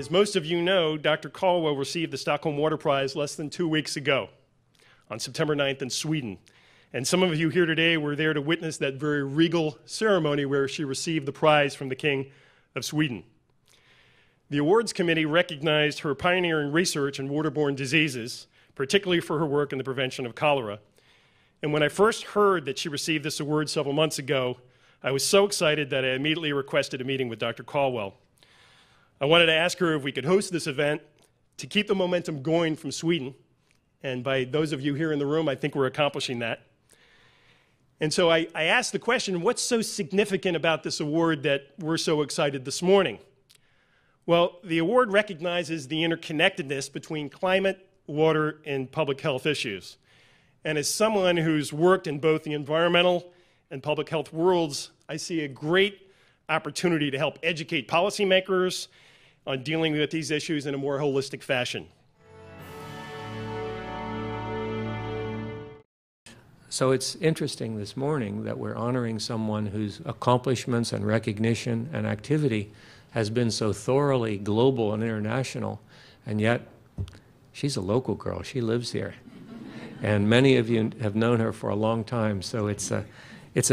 As most of you know, Dr. Colwell received the Stockholm Water Prize less than 2 weeks ago, on September 9th in Sweden. And some of you here today were there to witness that very regal ceremony where she received the prize from the King of Sweden. The awards committee recognized her pioneering research in waterborne diseases, particularly for her work in the prevention of cholera. And when I first heard that she received this award several months ago, I was so excited that I immediately requested a meeting with Dr. Colwell. I wanted to ask her if we could host this event to keep the momentum going from Sweden. And by those of you here in the room, I think we're accomplishing that. And so I asked the question, what's so significant about this award that we're so excited this morning? Well, the award recognizes the interconnectedness between climate, water, and public health issues. And as someone who's worked in both the environmental and public health worlds, I see a great opportunity to help educate policymakers on dealing with these issues in a more holistic fashion. So it's interesting this morning that we're honoring someone whose accomplishments and recognition and activity has been so thoroughly global and international, and yet she's a local girl. She lives here. And many of you have known her for a long time, so it's a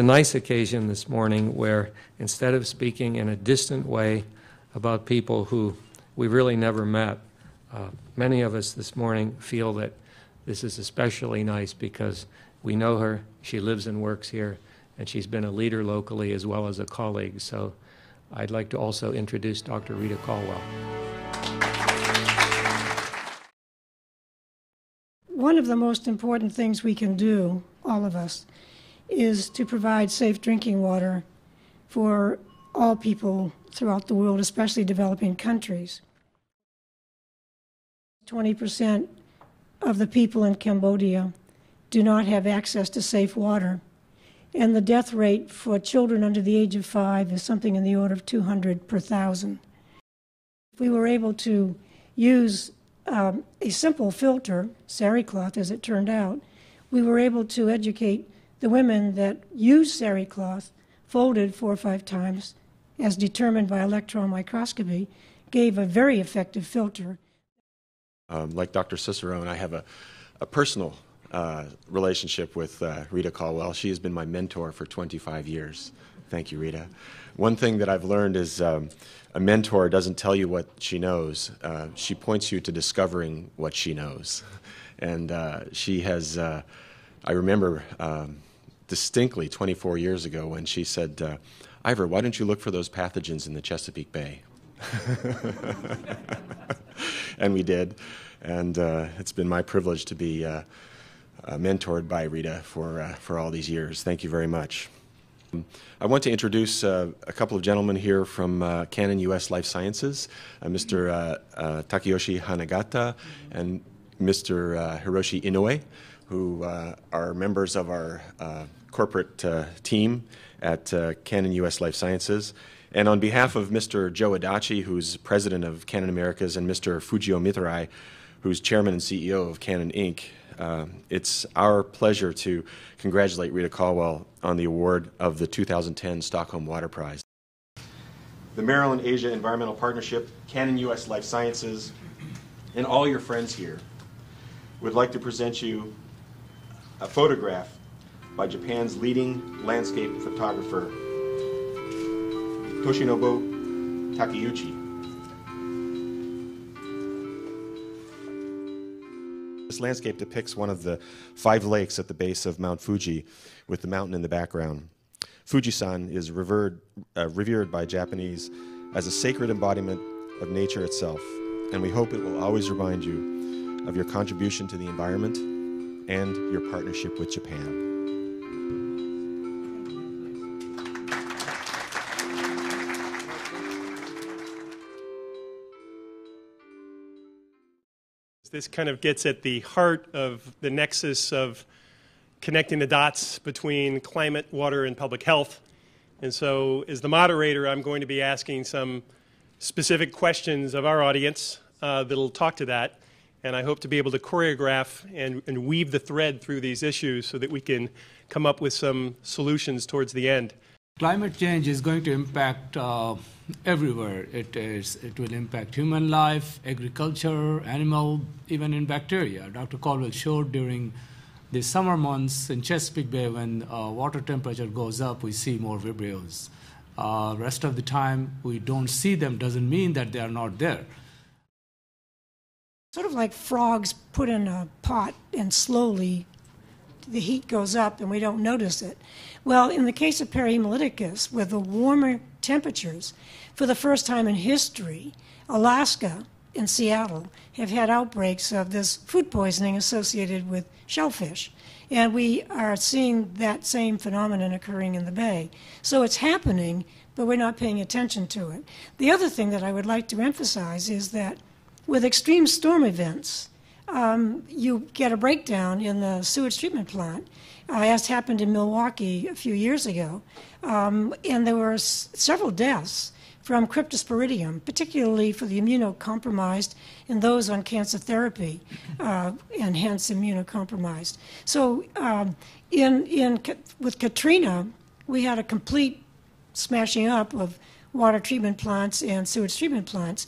nice occasion this morning where instead of speaking in a distant way about people who we really never met, many of us this morning feel that this is especially nice because we know her, she lives and works here, and she's been a leader locally as well as a colleague. So I'd like to also introduce Dr. Rita Colwell. One of the most important things we can do, all of us, is to provide safe drinking water for all people throughout the world, especially developing countries. 20% of the people in Cambodia do not have access to safe water. And the death rate for children under the age of 5 is something in the order of 200 per thousand. If we were able to use a simple filter, Sarycloth as it turned out, we were able to educate the women that use Sarycloth, folded 4 or 5 times, as determined by electron microscopy, gave a very effective filter. Like Dr. Cicerone, I have a personal relationship with Rita Colwell. She has been my mentor for 25 years. Thank you, Rita. One thing that I've learned is a mentor doesn't tell you what she knows. She points you to discovering what she knows. And she has, I remember distinctly 24 years ago when she said, Ivor, why don't you look for those pathogens in the Chesapeake Bay? And we did. And it's been my privilege to be mentored by Rita for all these years. Thank you very much. I want to introduce a couple of gentlemen here from Canon U.S. Life Sciences, Mr. Takeyoshi Hanagata and Mr. Hiroshi Inoue, who are members of our corporate team at Canon U.S. Life Sciences. And on behalf of Mr. Joe Adachi, who's president of Canon Americas, and Mr. Fujio Mitarai, who's chairman and CEO of Canon Inc., it's our pleasure to congratulate Rita Colwell on the award of the 2010 Stockholm Water Prize. The Maryland Asia Environmental Partnership, Canon U.S. Life Sciences, and all your friends here would like to present you a photograph by Japan's leading landscape photographer, Toshinobu Takeuchi. This landscape depicts one of the 5 lakes at the base of Mount Fuji, with the mountain in the background. Fuji-san is revered by Japanese as a sacred embodiment of nature itself, and we hope it will always remind you of your contribution to the environment and your partnership with Japan. This kind of gets at the heart of the nexus of connecting the dots between climate, water, and public health. And so as the moderator, I'm going to be asking some specific questions of our audience that'll talk to that. And I hope to be able to choreograph and weave the thread through these issues so that we can come up with some solutions towards the end. Climate change is going to impact everywhere. It will impact human life, agriculture, animal, even in bacteria. Dr. Colwell showed during the summer months in Chesapeake Bay when water temperature goes up, we see more vibrios. Rest of the time, we don't see them. Doesn't mean that they are not there. Sort of like frogs put in a pot and slowly the heat goes up and we don't notice it. Well, in the case of parahaemolyticus, with the warmer temperatures, for the first time in history, Alaska and Seattle have had outbreaks of this food poisoning associated with shellfish. And we are seeing that same phenomenon occurring in the Bay. So it's happening, but we're not paying attention to it. The other thing that I would like to emphasize is that with extreme storm events, you get a breakdown in the sewage treatment plant, as happened in Milwaukee a few years ago. And there were several deaths from cryptosporidium, particularly for the immunocompromised and those on cancer therapy, and hence immunocompromised. So with Katrina, we had a complete smashing up of water treatment plants and sewage treatment plants.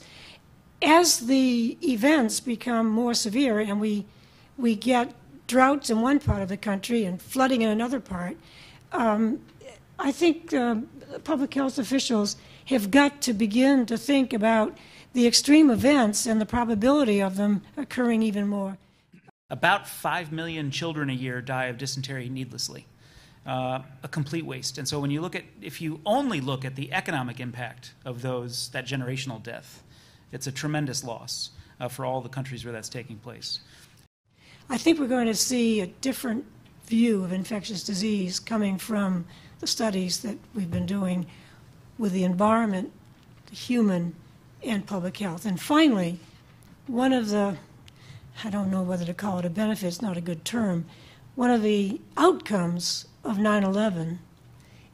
As the events become more severe and we get droughts in one part of the country and flooding in another part, I think public health officials have got to begin to think about the extreme events and the probability of them occurring even more. About 5 million children a year die of dysentery needlessly, a complete waste. And so when you look at, if you only look at the economic impact of those, that generational death, it's a tremendous loss for all the countries where that's taking place. I think we're going to see a different view of infectious disease coming from the studies that we've been doing with the environment, the human, and public health. And finally, one of the, I don't know whether to call it a benefit, it's not a good term, one of the outcomes of 9/11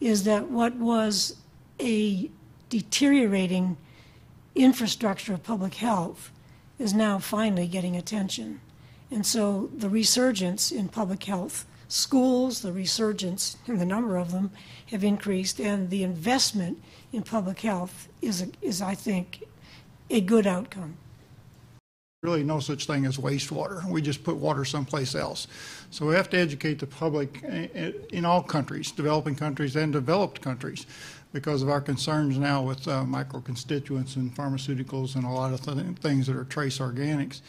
is that what was a deteriorating infrastructure of public health is now finally getting attention. And so the resurgence in public health schools, the resurgence, and the number of them have increased, and the investment in public health is I think, a good outcome. Really no such thing as wastewater. We just put water someplace else. So we have to educate the public in all countries, developing countries and developed countries, because of our concerns now with microconstituents and pharmaceuticals and a lot of things that are trace organics.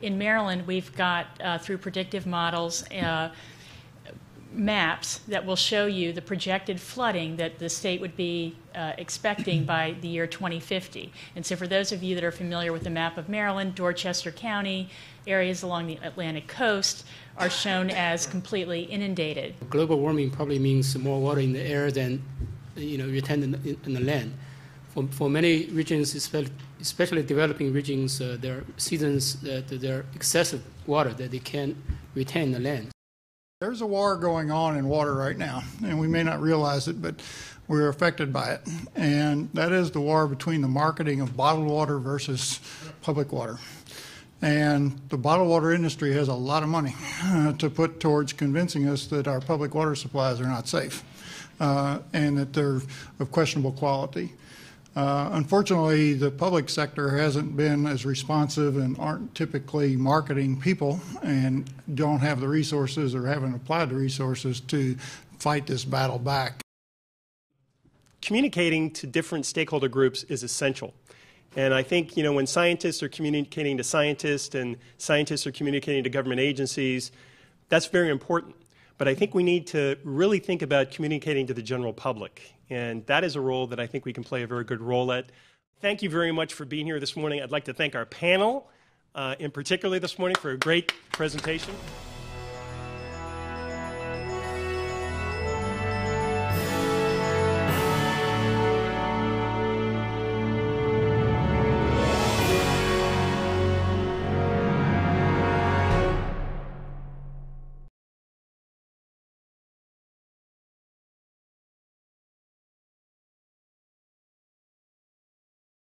In Maryland, we've got, through predictive models, maps that will show you the projected flooding that the state would be expecting by the year 2050. And so for those of you that are familiar with the map of Maryland, Dorchester County, areas along the Atlantic coast are shown as completely inundated. Global warming probably means more water in the air than, you know, retain in the land. For many regions, especially developing regions, there are seasons that there are excessive water that they can't retain in the land. There's a war going on in water right now, and we may not realize it, but we're affected by it. And that is the war between the marketing of bottled water versus public water. And the bottled water industry has a lot of money to put towards convincing us that our public water supplies are not safe and that they're of questionable quality. Unfortunately, the public sector hasn't been as responsive and aren't typically marketing people and don't have the resources or haven't applied the resources to fight this battle back. Communicating to different stakeholder groups is essential. And I think, you know, when scientists are communicating to scientists and scientists are communicating to government agencies, that's very important. But I think we need to really think about communicating to the general public. And that is a role that I think we can play a very good role at. Thank you very much for being here this morning. I'd like to thank our panel, in particular this morning, for a great presentation.